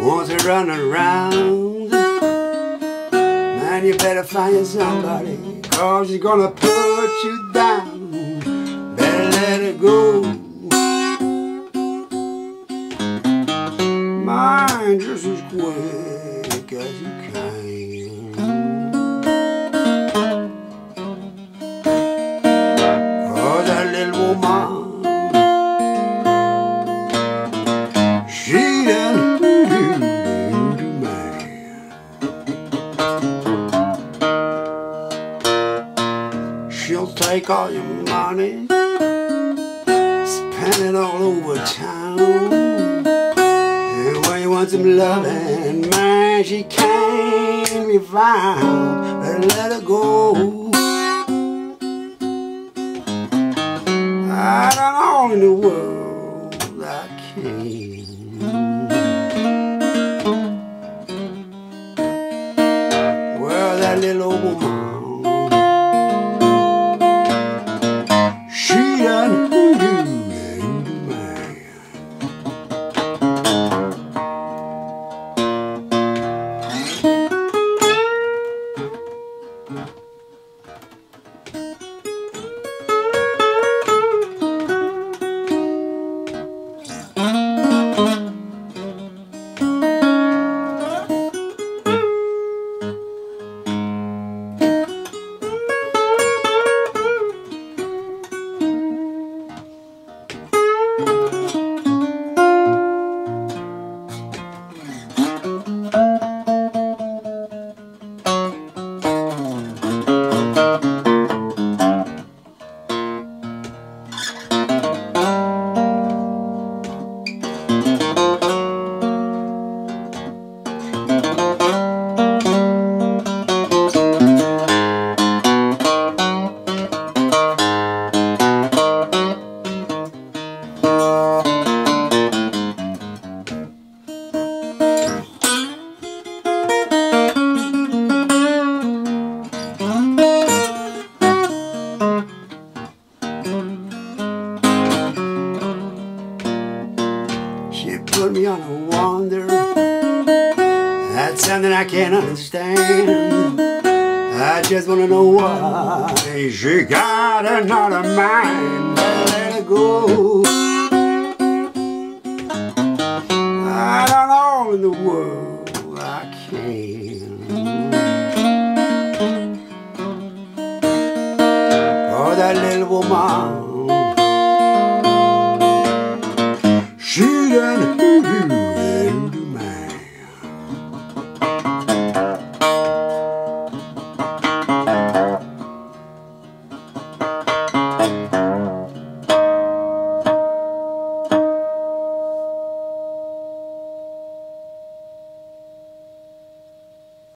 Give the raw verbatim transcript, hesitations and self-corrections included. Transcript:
want to run around, man, you better find somebody, cause she's gonna put you down. Better let it go. Mind just as quick as you can, cause that little woman, she done do do to me. She'll take all your money, spend it all over town, and when you want some loving, man, she can't be found. Better let her go. I done all in the world I can. Well, that little woman, she done do to me. Put me on a wander, that's something I can't understand. I just wanna know why she got another mind. Let her go. I done all in the world I can. Oh, that little woman,